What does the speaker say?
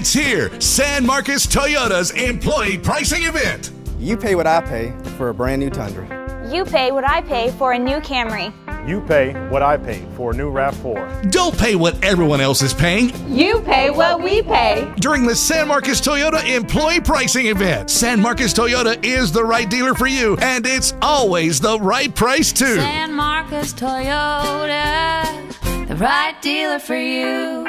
It's here, San Marcos Toyota's employee pricing event. You pay what I pay for a brand new Tundra. You pay what I pay for a new Camry. You pay what I pay for a new RAV4. Don't pay what everyone else is paying. You pay what we pay. During the San Marcos Toyota employee pricing event, San Marcos Toyota is the right dealer for you, and it's always the right price too. San Marcos Toyota, the right dealer for you.